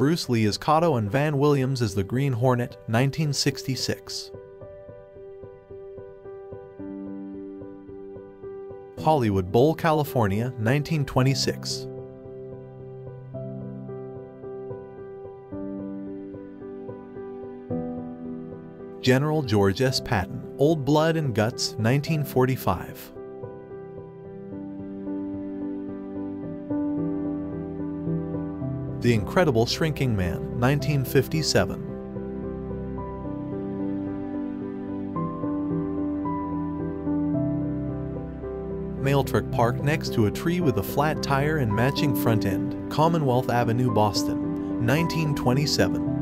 Bruce Lee as Kato and Van Williams as the Green Hornet, 1966. Hollywood Bowl, California, 1926. General George S. Patton, Old Blood and Guts, 1945. The Incredible Shrinking Man, 1957. Mailtruck parked next to a tree with a flat tire and matching front end, Commonwealth Avenue, Boston, 1927.